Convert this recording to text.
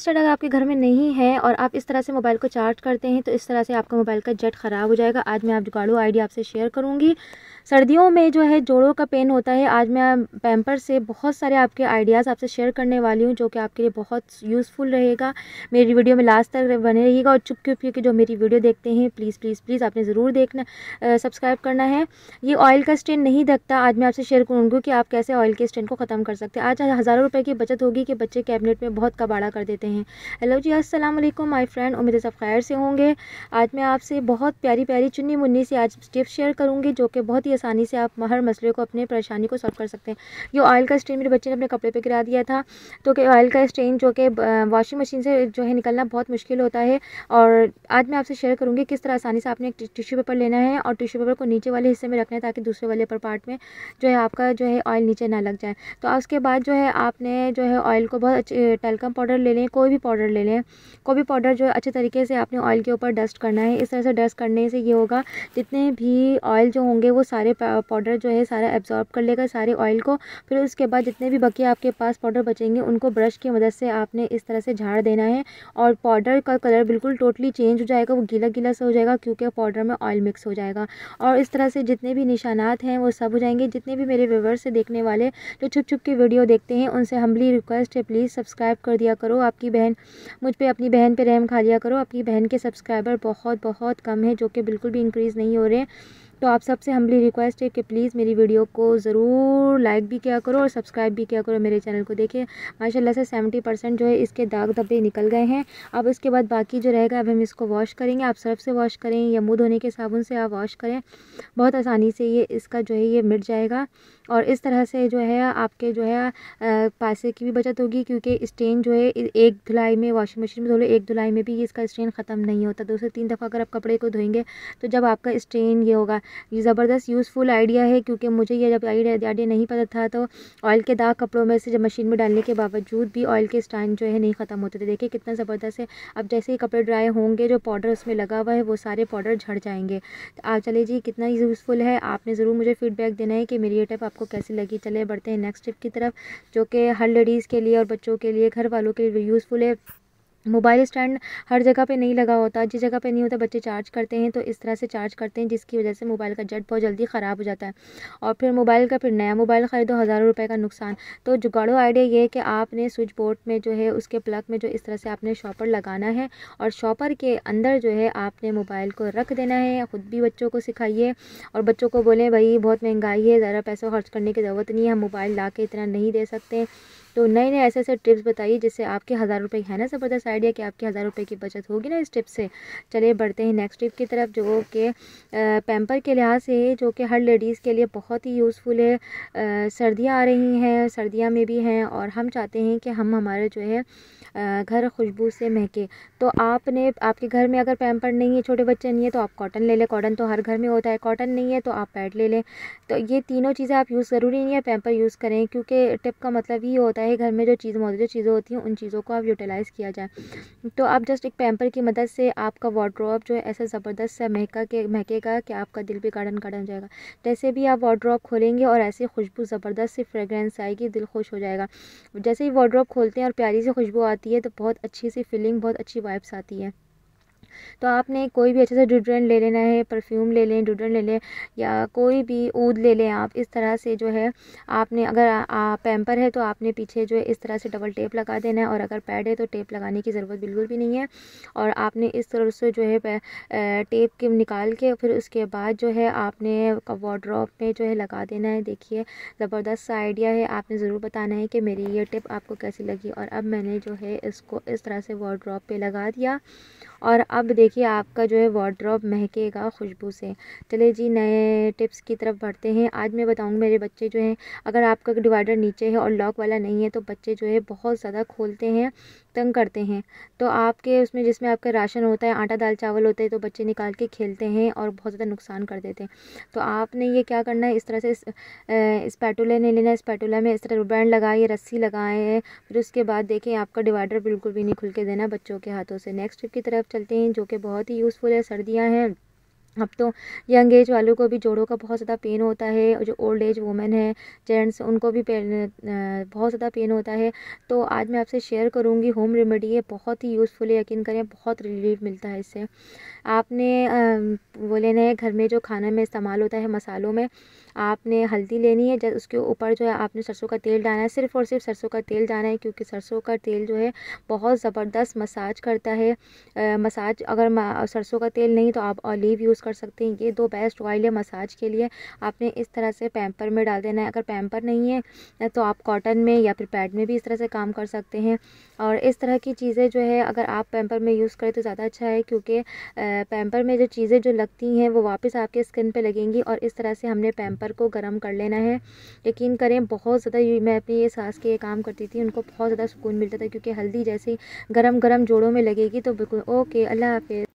Start अगर आपके घर में नहीं है और आप इस तरह से मोबाइल को चार्ज करते हैं तो इस तरह से आपका मोबाइल का जेट ख़राब हो जाएगा। आज मैं आप जुगाड़ू आइडिया आपसे शेयर करूँगी। सर्दियों में जो है जोड़ों का पेन होता है। आज मैं पैम्पर से बहुत सारे आपके आइडियाज़ आपसे शेयर करने वाली हूँ जो कि आपके लिए बहुत यूज़फुल रहेगा। मेरी वीडियो में लास्ट तक बने रहिएगा और चुपके के जो मेरी वीडियो देखते हैं प्लीज़ प्लीज़ प्लीज़ आपने ज़रूर देखना सब्सक्राइब करना है। ये ऑयल का स्टेन नहीं ढकता। आज मैं आपसे शेयर करूँगी कि आप कैसे ऑयल के स्टेन को ख़त्म कर सकते हैं। आज हज़ारों रुपये की बचत होगी कि बच्चे कैबिनेट में बहुत कबाड़ा कर देते हैं। हेलो जी, अस्सलाम वालेकुम माय फ्रेंड, उम्मीद है सब खैर से होंगे। आज मैं आपसे बहुत प्यारी प्यारी चुन्नी मुन्नी से आज टिप्स शेयर करूँगी जो कि बहुत ही आसानी से आप हर मसले को अपने परेशानी को सॉल्व कर सकते हैं। ये ऑयल का स्टेन मेरे बच्चे ने अपने कपड़े पर गिरा दिया था तो कि ऑयल का स्टेन जो कि वॉशिंग मशीन से जो है निकलना बहुत मुश्किल होता है। और आज मैं आपसे शेयर करूँगी किस तरह आसानी से आपने एक टिश्यू पेपर लेना है और टिश्यू पेपर को नीचे वाले हिस्से में रखना है ताकि दूसरे वाले पर पार्ट में जो है आपका जो है ऑयल नीचे ना लग जाए। तो उसके बाद जो है आपने जो है ऑयल को बहुत अच्छे टैल्कम पाउडर ले लें, कोई भी पाउडर ले लें, कोई भी पाउडर जो है अच्छे तरीके से आपने ऑयल के ऊपर डस्ट करना है। इस तरह से डस्ट करने से ये होगा जितने भी ऑयल जो होंगे वो सारे पाउडर जो है सारा एब्जॉर्ब कर लेगा सारे ऑयल को। फिर उसके बाद जितने भी बाकी आपके पास पाउडर बचेंगे उनको ब्रश की मदद से आपने इस तरह से झाड़ देना है और पाउडर का कलर बिल्कुल टोटली चेंज हो जाएगा, वो गीला गीला सा हो जाएगा क्योंकि पाउडर में ऑयल मिक्स हो जाएगा। और इस तरह से जितने भी निशानात हैं वो सब हो जाएंगे। जितने भी मेरे व्यूअर्स से देखने वाले जो छुप छुप के वीडियो देखते हैं उनसे हम्बली रिक्वेस्ट है प्लीज़ सब्सक्राइब कर दिया करो। आपकी बहन मुझ पे अपनी बहन पे रहम खा लिया करो। आपकी बहन के सब्सक्राइबर बहुत बहुत कम है जो कि बिल्कुल भी इंक्रीज़ नहीं हो रहे हैं। तो आप सबसे हम्बली रिक्वेस्ट है कि प्लीज़ मेरी वीडियो को ज़रूर लाइक भी किया करो और सब्सक्राइब भी किया करो मेरे चैनल को। देखिए माशाल्लाह से 70% जो है इसके दाग धब्बे निकल गए हैं। अब इसके बाद बाकी जो रहेगा अब हम इसको वॉश करेंगे। आप सर्फ से वॉश करें या मुँह धोने के साबुन से आप वॉश करें, बहुत आसानी से ये इसका जो है ये मिट जाएगा। और इस तरह से जो है आपके जो है पैसे की भी बचत होगी क्योंकि स्टेन जो है एक धुलाई में वॉशिंग मशीन में धो लो, एक धुलाई में भी इसका स्टेन ख़त्म नहीं होता। 2 से 3 दफ़ा अगर आप कपड़े को धोएंगे तो जब आपका स्टेन ये होगा। ये ज़बरदस्त यूज़फुल आइडिया है क्योंकि मुझे ये जब आइडिया नहीं पता था तो ऑयल के दाग कपड़ों में से जब मशीन में डालने के बावजूद भी ऑयल के स्टेन जो है नहीं ख़त्म होते थे। देखिए कितना ज़बरदस्त है। अब जैसे ही कपड़े ड्राई होंगे जो पाउडर उसमें लगा हुआ है वो सारे पाउडर झड़ जाएंगे। तो आप चले जी कितना यूज़फुल है। आपने ज़रूर मुझे फीडबैक देना है कि मेरी ये टिप आपको कैसी लगी। चले बढ़ते हैं नेक्स्ट टिप की तरफ जो कि हर लेडीज़ के लिए और बच्चों के लिए घर वालों के लिए यूज़फुल है। मोबाइल स्टैंड हर जगह पे नहीं लगा होता, जिस जगह पे नहीं होता बच्चे चार्ज करते हैं तो इस तरह से चार्ज करते हैं जिसकी वजह से मोबाइल का जेट बहुत जल्दी ख़राब हो जाता है और फिर मोबाइल का फिर नया मोबाइल ख़रीदो, हज़ारों रुपए का नुकसान। तो जुगाड़ो आइडिया ये है कि आपने स्विच बोर्ड में जो है उसके प्लग में जो इस तरह से आपने शॉपर लगाना है और शॉपर के अंदर जो है आपने मोबाइल को रख देना है। ख़ुद भी बच्चों को सिखाइए और बच्चों को बोलें भाई बहुत महंगाई है, ज़्यादा पैसा खर्च करने की ज़रूरत नहीं है, हम मोबाइल ला के इतना नहीं दे सकते। तो नए नए ऐसे ऐसे टिप्स बताइए जिससे आपके हज़ार रुपये है ना ज़बरदस्त आइडिया कि आपके हज़ार रुपये की बचत होगी ना इस टिप से। चलिए बढ़ते हैं नेक्स्ट टिप की तरफ जो कि पैम्पर के लिहाज से जो कि हर लेडीज़ के लिए बहुत ही यूज़फुल है। सर्दियाँ आ रही हैं, सर्दियाँ में भी हैं और हम चाहते हैं कि हम हमारे जो है घर खुशबू से महके। तो आपने आपके घर में अगर पैम्पर नहीं है, छोटे बच्चे नहीं है तो आप कॉटन ले लें, कॉटन तो हर घर में होता है। कॉटन नहीं है तो आप पैड ले लें। तो ये तीनों चीज़ें आप यूज़ ज़रूरी नहीं है पैम्पर यूज़ करें क्योंकि टिप का मतलब ही होता है घर में जो चीज़ मौजूद चीज़ें होती हैं उन चीज़ों को आप यूटिलाइज़ किया जाए। तो आप जस्ट एक पैम्पर की मदद से आपका वार्डरोब जो है ऐसा ज़बरदस्त सा महकेगा कि आपका दिल भी गार्डन गार्डन हो जाएगा। जैसे भी आप वार्डरोब खोलेंगे और ऐसी खुशबू ज़बरदस्त सी फ्रेगरेंस आएगी, दिल खुश हो जाएगा। जैसे ही वार्डरोब खोलते हैं और प्यारी सी खुशबू आती है तो बहुत अच्छी सी फीलिंग, बहुत अच्छी वाइब्स आती है। तो आपने कोई भी अच्छे से डिओड्रेंट ले लेना है, परफ्यूम ले लें, डिओड्रेंट ले लें या कोई भी ऊद ले लें। आप इस तरह से जो है आपने अगर पैम्पर है तो आपने पीछे जो है इस तरह से डबल टेप लगा देना है और अगर पैड है तो टेप लगाने की ज़रूरत बिल्कुल भी नहीं है। और आपने इस तरह से जो है टेप के निकाल के फिर उसके बाद जो है आपने वार्डरोब में जो है लगा देना है। देखिए ज़बरदस्त सा आइडिया है। आपने ज़रूर बताना है कि मेरी ये टिप आपको कैसी लगी। और अब मैंने जो है इसको इस तरह से वार्डरोब पे लगा दिया और अब देखिए आपका जो है वार्डरोब महकेगा खुशबू से। चले जी नए टिप्स की तरफ बढ़ते हैं। आज मैं बताऊंगी मेरे बच्चे जो हैं अगर आपका डिवाइडर नीचे है और लॉक वाला नहीं है तो बच्चे जो है बहुत ज़्यादा खोलते हैं, तंग करते हैं। तो आपके उसमें जिसमें आपका राशन होता है, आटा दाल चावल होता है तो बच्चे निकाल के खेलते हैं और बहुत ज़्यादा नुकसान कर देते हैं। तो आपने ये क्या करना है, इस तरह से स्पैटुला नहीं लेना, स्पैटुला में इस तरह रबड़ लगाए, रस्सी लगाए, फिर उसके बाद देखें आपका डिवाइडर बिल्कुल भी नहीं खुल के देना बच्चों के हाथों से। नेक्स्ट टिप की तरफ चलते हैं जो कि बहुत ही यूज़फुल है। सर्दियाँ हैं अब तो यंग एज वालों को भी जोड़ों का बहुत ज़्यादा पेन होता है, और जो ओल्ड एज वुमेन है, जेंट्स, उनको भी बहुत ज़्यादा पेन होता है। तो आज मैं आपसे शेयर करूंगी होम रेमेडी। ये बहुत ही यूज़फुल है, यकीन करें, बहुत रिलीफ मिलता है इससे। आपने वो लेना है, घर में जो खाना में इस्तेमाल होता है मसालों में, आपने हल्दी लेनी है, जब उसके ऊपर जो है आपने सरसों का तेल डालना है, सिर्फ़ और सिर्फ सरसों का तेल डालना है, क्योंकि सरसों का तेल जो है बहुत ज़बरदस्त मसाज करता है। मसाज, अगर सरसों का तेल नहीं तो आप ऑलिव यूज़ कर सकते हैं, ये दो बेस्ट ऑयल है मसाज के लिए। आपने इस तरह से पैम्पर में डाल देना है, अगर पैम्पर नहीं है तो आप कॉटन में या फिर पैड में भी इस तरह से काम कर सकते हैं। और इस तरह की चीज़ें जो है अगर आप पैम्पर में यूज़ करें तो ज़्यादा अच्छा है, क्योंकि पैम्पर में जो चीज़ें जो लगती हैं वो वापस आपके स्किन पे लगेंगी। और इस तरह से हमने पैम्पर को गर्म कर लेना है। यकीन करें बहुत ज़्यादा, मैं अपनी ये सास के ये काम करती थी, उनको बहुत ज़्यादा सुकून मिलता था, क्योंकि हल्दी जैसे गर्म गर्म जोड़ों में लगेगी तो बिल्कुल। ओके, अल्लाह हाफिज़।